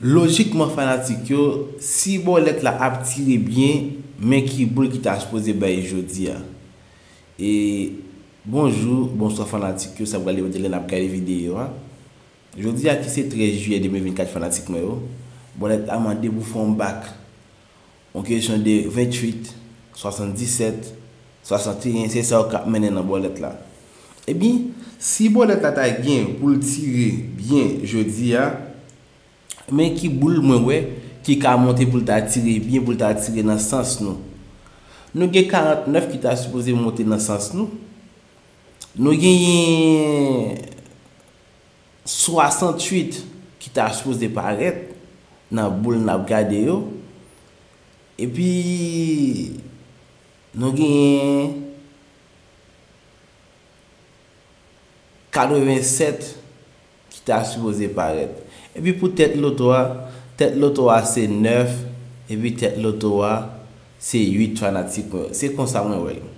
logiquement fanatique yo, si bolek la a tiré bien mais qui boule qui t'a supposé bailler aujourd'hui. Et bonjour, bonsoir fanatique yo, ça va aller vous dire la vidéo hein. Aujourd'hui à qui c'est 13 juillet 2024 fanatique moi yo. Bolek amendé pour fond bac. On question de 28 77 61 c'est ça qu'a mené dans bolek là. Eh bien, si bolek la t'a bien pour le tirer bien jeudi hein. Mais qui boule moins ouais qui a monté pour t'attirer bien pour t'attirer dans le sens nous. Nous avons 49 qui t'a supposé monter dans le sens nous. Nous avons 68 qui t'a supposé paraître dans la boule n'a regardé yo. Et puis nous avons 87 qui t'a supposé paraître. Et puis pour tête l'autoa c'est 9 et puis tête l'autoa c'est 8 fanatiques. C'est comme ça moi ouais.